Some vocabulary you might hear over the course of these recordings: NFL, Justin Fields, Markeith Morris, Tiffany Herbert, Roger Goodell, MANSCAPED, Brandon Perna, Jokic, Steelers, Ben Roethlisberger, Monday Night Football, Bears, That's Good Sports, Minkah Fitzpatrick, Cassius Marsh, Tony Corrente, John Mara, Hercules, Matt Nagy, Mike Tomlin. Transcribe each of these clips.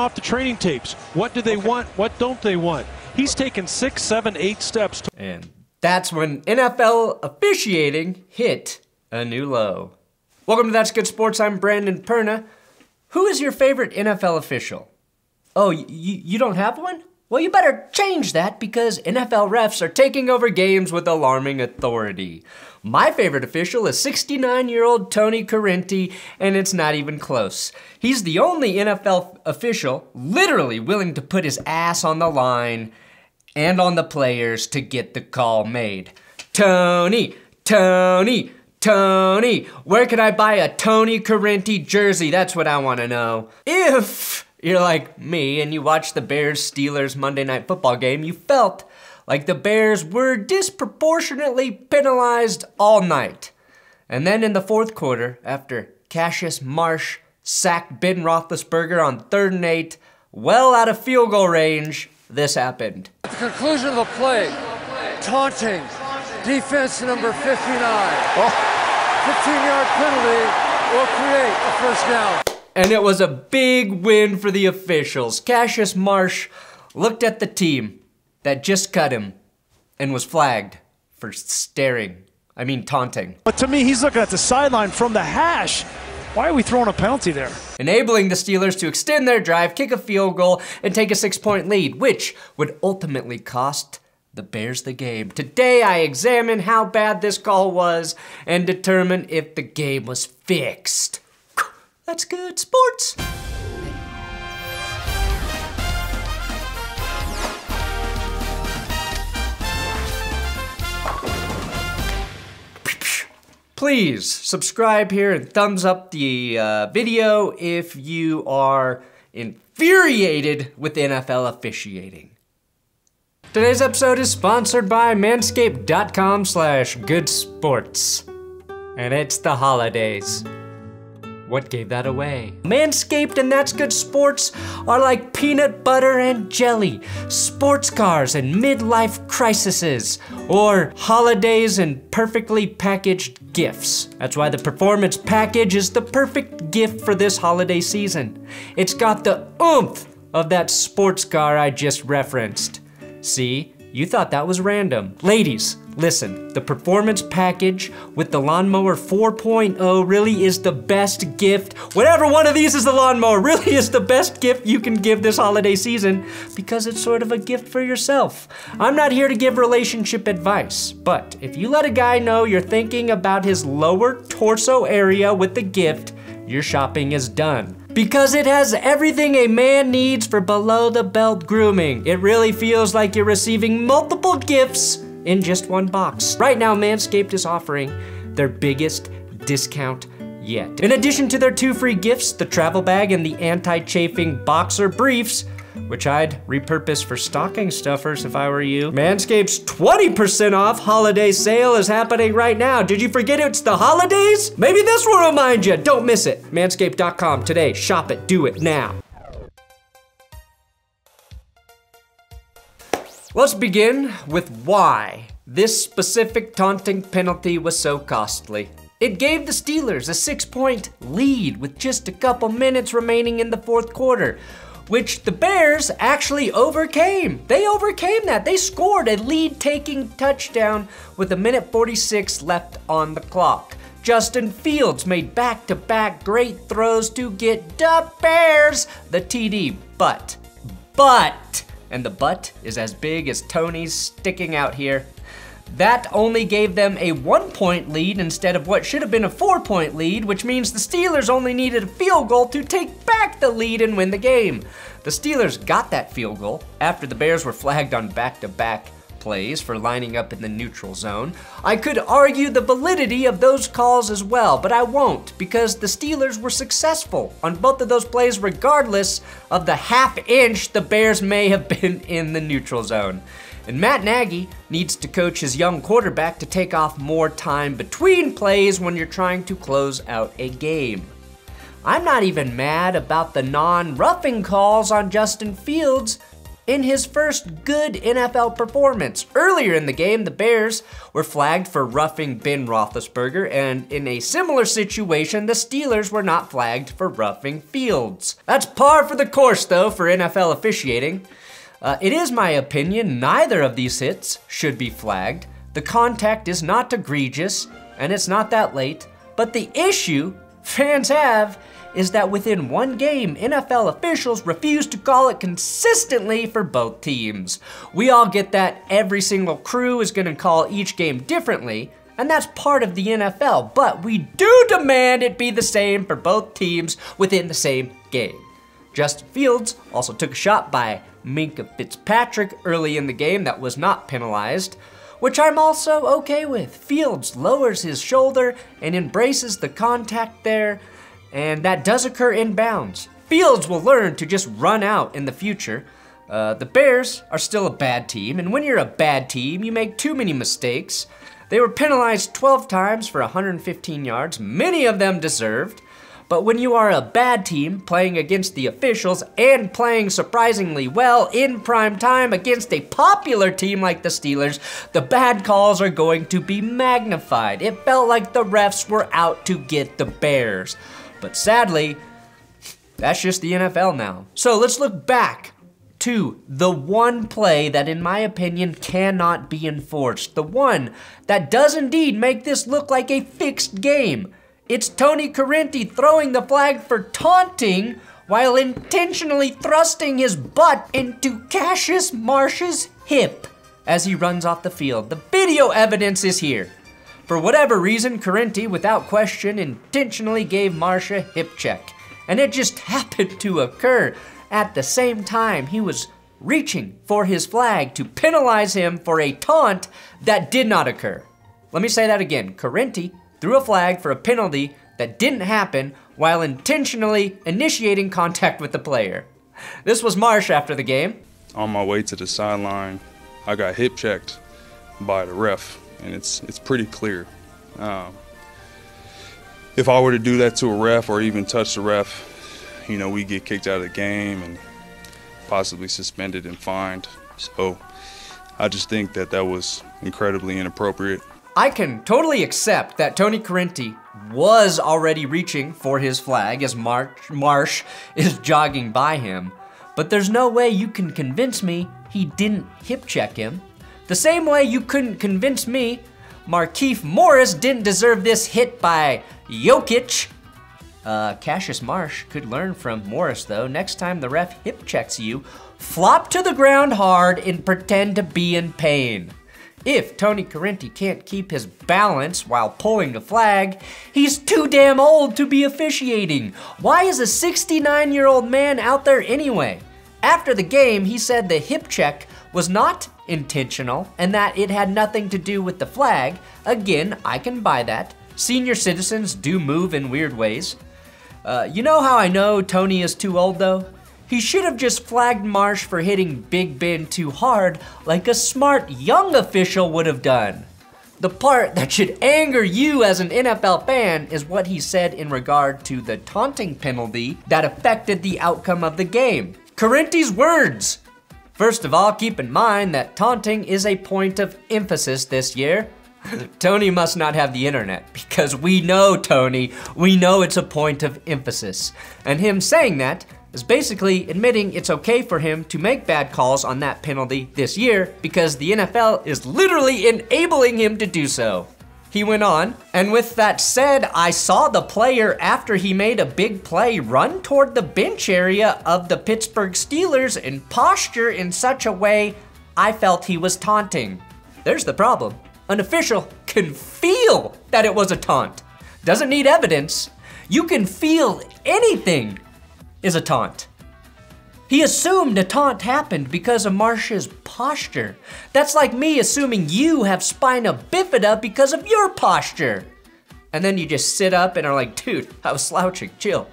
off the training tapes. What do they want? What don't they want? He's taken 6, 7, 8 steps. And that's when NFL officiating hit a new low. Welcome to That's Good Sports. I'm Brandon Perna. Who is your favorite NFL official? Oh, you don't have one? Well, you better change that because NFL refs are taking over games with alarming authority. My favorite official is 69-year-old Tony Corrente, and it's not even close. He's the only NFL official literally willing to put his ass on the line and on the players to get the call made. Tony, Tony, Tony, where can I buy a Tony Corrente jersey? That's what I want to know. If you're like me and you watched the Bears-Steelers Monday Night Football game, you felt like the Bears were disproportionately penalized all night. And then in the fourth quarter, after Cassius Marsh sacked Ben Roethlisberger on 3rd and 8, well out of field goal range, this happened. At the conclusion of the play, taunting. Defense number 59. 15-yard penalty will create a first down. And it was a big win for the officials. Cassius Marsh looked at the team that just cut him and was flagged for taunting. But to me, he's looking at the sideline from the hash. Why are we throwing a penalty there? Enabling the Steelers to extend their drive, kick a field goal, and take a 6-point lead, which would ultimately cost the Bears the game. Today I examine how bad this call was and determine if the game was fixed. That's Good Sports. Please subscribe here and thumbs up the video if you are infuriated with NFL officiating. Today's episode is sponsored by manscaped.com/good sports. And it's the holidays. What gave that away? Manscaped and That's Good Sports are like peanut butter and jelly, sports cars and midlife crises, or holidays and perfectly packaged gifts. That's why the performance package is the perfect gift for this holiday season. It's got the oomph of that sports car I just referenced. See, you thought that was random. Ladies, listen, the performance package with the lawnmower 4.0 really is the best gift. Whatever one of these is the lawnmower really is the best gift you can give this holiday season because it's sort of a gift for yourself. I'm not here to give relationship advice, but if you let a guy know you're thinking about his lower torso area with the gift, your shopping is done. Because it has everything a man needs for below-the-belt grooming. It really feels like you're receiving multiple gifts in just one box. Right now, Manscaped is offering their biggest discount yet. In addition to their 2 free gifts, the travel bag and the anti-chafing boxer briefs, which I'd repurpose for stocking stuffers if I were you. Manscaped's 20% off holiday sale is happening right now. Did you forget it's the holidays? Maybe this will remind you. Don't miss it. Manscaped.com today. Shop it. Do it now. Let's begin with why this specific taunting penalty was so costly. It gave the Steelers a 6-point lead with just a couple minutes remaining in the fourth quarter, which the Bears actually overcame. They overcame that. They scored a lead-taking touchdown with 1:46 left on the clock. Justin Fields made back-to-back great throws to get the Bears the TD, but, and the but is as big as Tony's sticking out here, that only gave them a 1-point lead instead of what should have been a 4-point lead, which means the Steelers only needed a field goal to take back the lead and win the game. The Steelers got that field goal after the Bears were flagged on back-to-back plays for lining up in the neutral zone. I could argue the validity of those calls as well, but I won't because the Steelers were successful on both of those plays regardless of the half-inch the Bears may have been in the neutral zone. And Matt Nagy needs to coach his young quarterback to take off more time between plays when you're trying to close out a game. I'm not even mad about the non-roughing calls on Justin Fields. in his first good NFL performance. Earlier in the game, the Bears were flagged for roughing Ben Roethlisberger, and in a similar situation, the Steelers were not flagged for roughing Fields. That's par for the course, though, for NFL officiating. It is my opinion neither of these hits should be flagged. The contact is not egregious, and it's not that late, but the issue fans have is that within one game, NFL officials refuse to call it consistently for both teams. We all get that every single crew is gonna call each game differently, and that's part of the NFL, but we do demand it be the same for both teams within the same game. Justin Fields also took a shot by Minkah Fitzpatrick early in the game that was not penalized, which I'm also okay with. Fields lowers his shoulder and embraces the contact there, and that does occur in bounds. Fields will learn to just run out in the future. The Bears are still a bad team, and when you're a bad team, you make too many mistakes. They were penalized 12 times for 115 yards, many of them deserved. But when you are a bad team playing against the officials and playing surprisingly well in prime time against a popular team like the Steelers, the bad calls are going to be magnified. It felt like the refs were out to get the Bears. But sadly, that's just the NFL now. So let's look back to the one play that, in my opinion, cannot be enforced. The one that does indeed make this look like a fixed game. It's Tony Corrente throwing the flag for taunting while intentionally thrusting his butt into Cassius Marsh's hip as he runs off the field. The video evidence is here. For whatever reason, Corrente, without question, intentionally gave Marsh a hip check. And it just happened to occur at the same time he was reaching for his flag to penalize him for a taunt that did not occur. Let me say that again. Corrente threw a flag for a penalty that didn't happen while intentionally initiating contact with the player. This was Marsh after the game. On my way to the sideline, I got hip checked by the ref, and it's pretty clear. If I were to do that to a ref or even touch the ref, you know, we get kicked out of the game and possibly suspended and fined. So I just think that that was incredibly inappropriate. I can totally accept that Tony Corrente was already reaching for his flag as Marsh is jogging by him, but there's no way you can convince me he didn't hip check him. The same way you couldn't convince me Markeith Morris didn't deserve this hit by Jokic. Cassius Marsh could learn from Morris though. Next time the ref hip checks you, flop to the ground hard and pretend to be in pain. If Tony Corrente can't keep his balance while pulling the flag, he's too damn old to be officiating. Why is a 69-year-old man out there anyway? After the game, he said the hip check was not intentional and that it had nothing to do with the flag. Again, I can buy that. Senior citizens do move in weird ways. You know how I know Tony is too old though? He should have just flagged Marsh for hitting Big Ben too hard like a smart young official would have done. The part that should anger you as an NFL fan is what he said in regard to the taunting penalty that affected the outcome of the game. Corrente's words. First of all, keep in mind that taunting is a point of emphasis this year. Tony must not have the internet because we know Tony, we know it's a point of emphasis. And him saying that is basically admitting it's okay for him to make bad calls on that penalty this year because the NFL is literally enabling him to do so. He went on, and with that said, I saw the player after he made a big play run toward the bench area of the Pittsburgh Steelers and posture in such a way I felt he was taunting. There's the problem. An official can feel that it was a taunt. Doesn't need evidence. You can feel anything is a taunt. He assumed a taunt happened because of Marsh's posture. That's like me assuming you have spina bifida because of your posture. And then you just sit up and are like, dude, I was slouching, chill.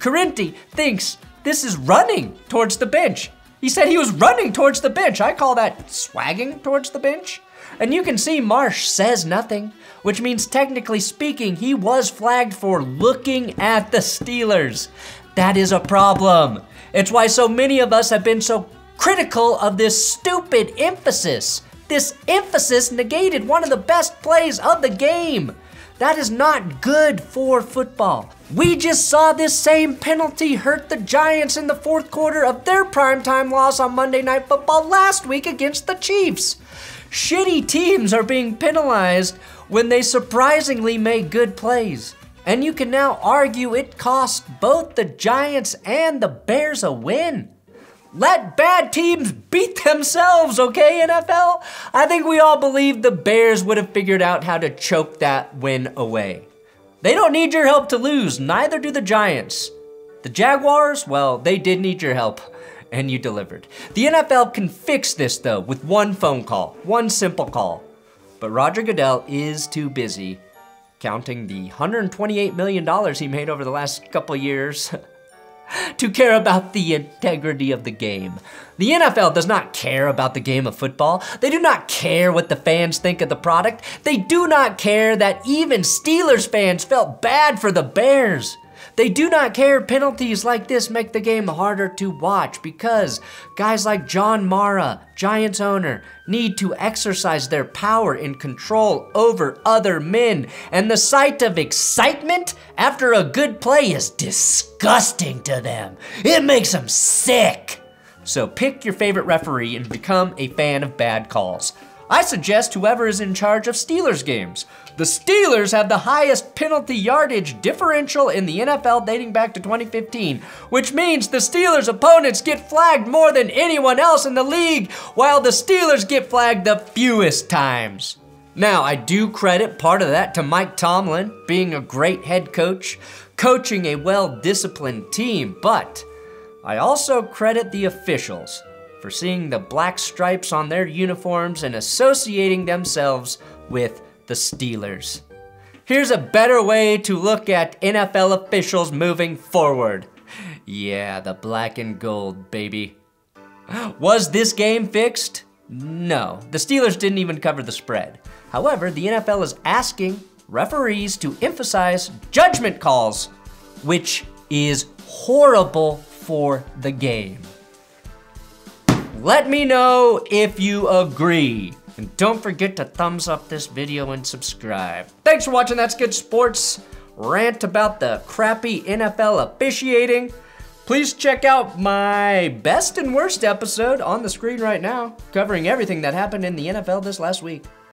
Corrente thinks this is running towards the bench. He said he was running towards the bench. I call that swagging towards the bench. And you can see Marsh says nothing, which means technically speaking, he was flagged for looking at the Steelers. That is a problem. It's why so many of us have been so critical of this stupid emphasis. This emphasis negated one of the best plays of the game. That is not good for football. We just saw this same penalty hurt the Giants in the fourth quarter of their primetime loss on Monday Night Football last week against the Chiefs. Shitty teams are being penalized when they surprisingly make good plays. And you can now argue it cost both the Giants and the Bears a win. Let bad teams beat themselves, okay, NFL? I think we all believe the Bears would have figured out how to choke that win away. They don't need your help to lose, neither do the Giants. The Jaguars, well, they did need your help, and you delivered. The NFL can fix this, though, with one phone call, one simple call. But Roger Goodell is too busy counting the $128 million he made over the last couple years to care about the integrity of the game. The NFL does not care about the game of football. They do not care what the fans think of the product. They do not care that even Steelers fans felt bad for the Bears. They do not care penalties like this make the game harder to watch because guys like John Mara, Giants owner, need to exercise their power and control over other men. And the sight of excitement after a good play is disgusting to them. It makes them sick. So pick your favorite referee and become a fan of bad calls. I suggest whoever is in charge of Steelers games. The Steelers have the highest penalty yardage differential in the NFL dating back to 2015, which means the Steelers' opponents get flagged more than anyone else in the league, while the Steelers get flagged the fewest times. Now, I do credit part of that to Mike Tomlin being a great head coach, coaching a well-disciplined team, but I also credit the officials for seeing the black stripes on their uniforms and associating themselves with the Steelers. Here's a better way to look at NFL officials moving forward. Yeah, the black and gold, baby. Was this game fixed? No, the Steelers didn't even cover the spread. However, the NFL is asking referees to emphasize judgment calls, which is horrible for the game. Let me know if you agree. And don't forget to thumbs up this video and subscribe. Thanks for watching That's Good Sports. Rant about the crappy NFL officiating. Please check out my best and worst episode on the screen right now, covering everything that happened in the NFL this last week.